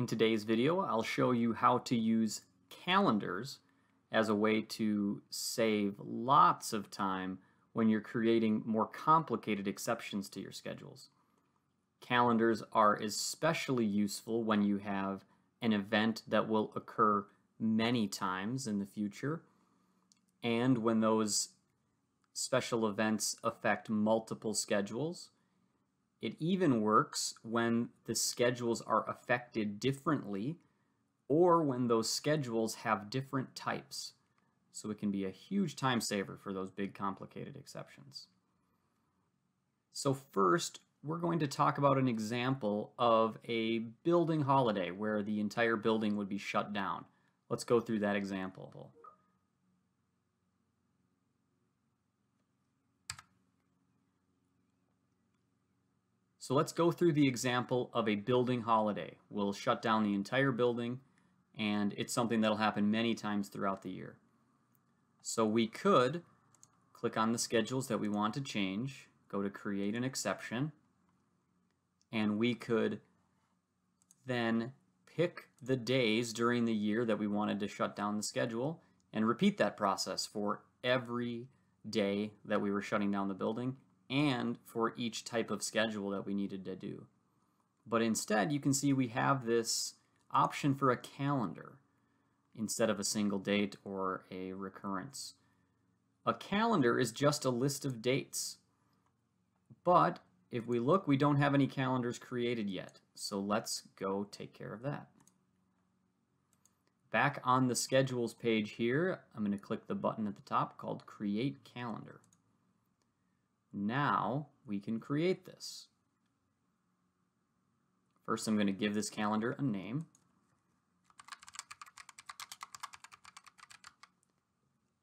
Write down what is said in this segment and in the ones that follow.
In today's video, I'll show you how to use calendars as a way to save lots of time when you're creating more complicated exceptions to your schedules. Calendars are especially useful when you have an event that will occur many times in the future, and when those special events affect multiple schedules. It even works when the schedules are affected differently or when those schedules have different types. So it can be a huge time saver for those big complicated exceptions. So first, we're going to talk about an example of a building holiday where the entire building would be shut down. Let's go through that example. So let's go through the example of a building holiday. We'll shut down the entire building, and it's something that'll happen many times throughout the year. So we could click on the schedules that we want to change, go to create an exception, and we could then pick the days during the year that we wanted to shut down the schedule and repeat that process for every day that we were shutting down the building, and for each type of schedule that we needed to do. But instead, you can see we have this option for a calendar instead of a single date or a recurrence. A calendar is just a list of dates, but if we look, we don't have any calendars created yet. So let's go take care of that. Back on the schedules page here, I'm going to click the button at the top called Create Calendar. Now we can create this. First, I'm going to give this calendar a name.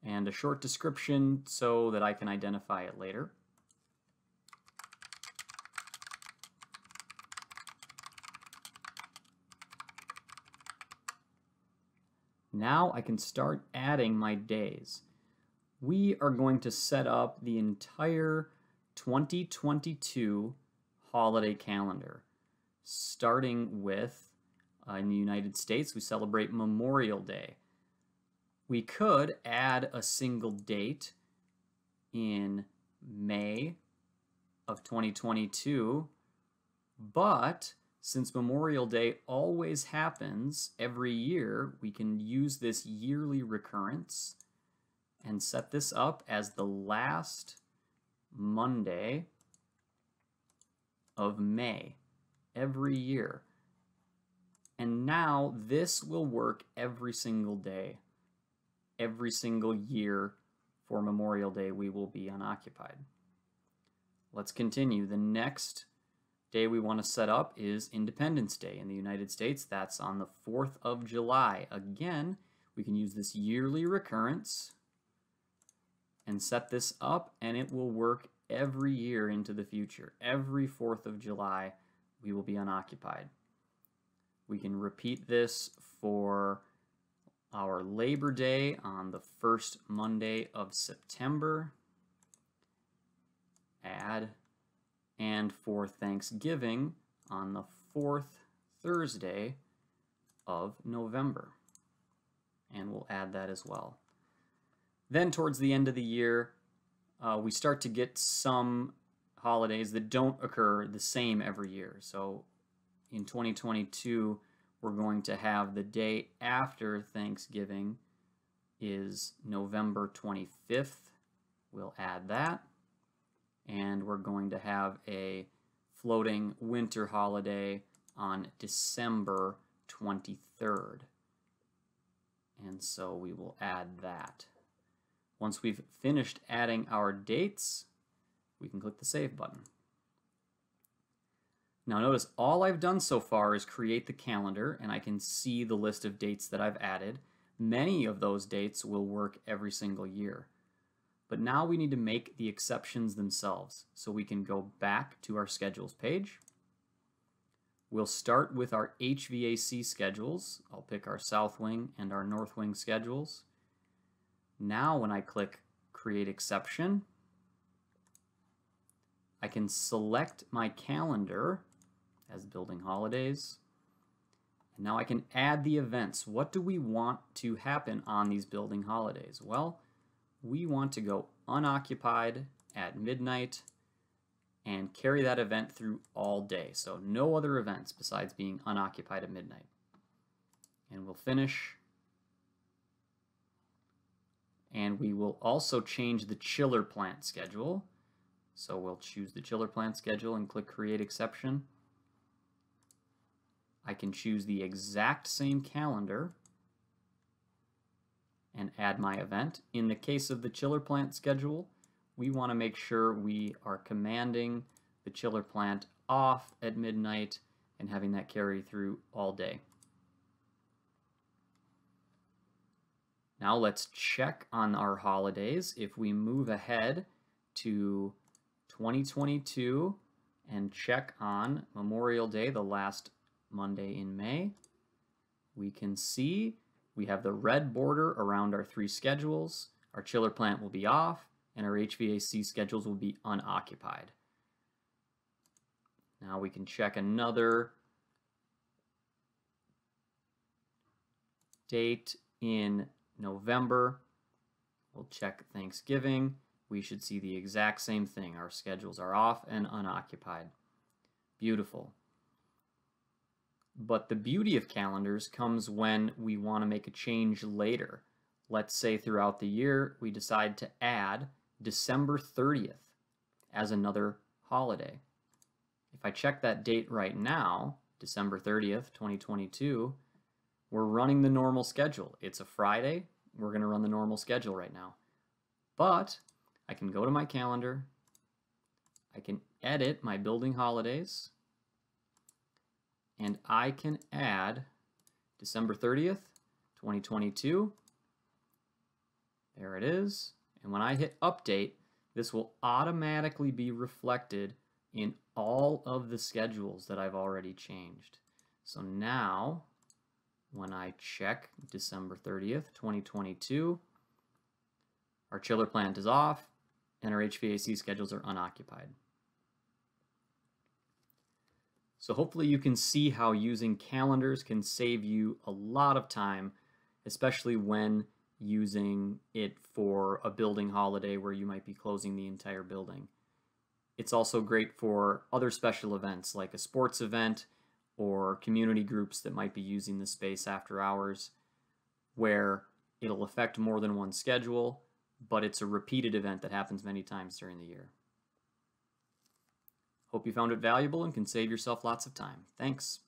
And a short description so that I can identify it later. Now I can start adding my days. We are going to set up the entire 2022 holiday calendar, starting with in the United States we celebrate Memorial Day. We could add a single date in May of 2022, but since Memorial Day always happens every year, we can use this yearly recurrence and set this up as the last Monday of May every year. And now this will work every single day, every single year for Memorial Day we will be unoccupied. Let's continue. The next day we want to set up is Independence Day in the United States. That's on the 4th of July. Again, we can use this yearly recurrence and set this up, and it will work every year into the future. Every 4th of July, we will be unoccupied. We can repeat this for our Labor Day on the first Monday of September, add, and for Thanksgiving on the fourth Thursday of November. And we'll add that as well. Then towards the end of the year, we start to get some holidays that don't occur the same every year. So in 2022, we're going to have the day after Thanksgiving is November 25th. We'll add that. And we're going to have a floating winter holiday on December 23rd. And so we will add that. Once we've finished adding our dates, we can click the Save button. Now notice all I've done so far is create the calendar, and I can see the list of dates that I've added. Many of those dates will work every single year. But now we need to make the exceptions themselves. So we can go back to our schedules page. We'll start with our HVAC schedules. I'll pick our South Wing and our North Wing schedules. Now when I click Create Exception, I can select my calendar as Building Holidays, And now I can add the events. What do we want to happen on these building holidays? Well, we want to go unoccupied at midnight and carry that event through all day. So no other events besides being unoccupied at midnight. And we'll finish. And we will also change the chiller plant schedule. So we'll choose the chiller plant schedule and click Create Exception. I can choose the exact same calendar and add my event. In the case of the chiller plant schedule, we want to make sure we are commanding the chiller plant off at midnight and having that carry through all day. Now let's check on our holidays. If we move ahead to 2022 and check on Memorial Day, the last Monday in May, we can see we have the red border around our three schedules. Our chiller plant will be off and our HVAC schedules will be unoccupied. Now we can check another date in November. We'll check Thanksgiving. We should see the exact same thing. Our schedules are off and unoccupied. Beautiful. But the beauty of calendars comes when we want to make a change later. Let's say throughout the year we decide to add December 30th as another holiday. If I check that date right now, December 30th, 2022, we're running the normal schedule. It's a Friday. We're going to run the normal schedule right now. But I can go to my calendar. I can edit my building holidays. And I can add December 30th, 2022. There it is. And when I hit update, this will automatically be reflected in all of the schedules that I've already changed. So now, when I check December 30th, 2022, our chiller plant is off and our HVAC schedules are unoccupied. So hopefully you can see how using calendars can save you a lot of time, especially when using it for a building holiday where you might be closing the entire building. It's also great for other special events like a sports event or community groups that might be using the space after hours, where it'll affect more than one schedule, but it's a repeated event that happens many times during the year. Hope you found it valuable and can save yourself lots of time. Thanks.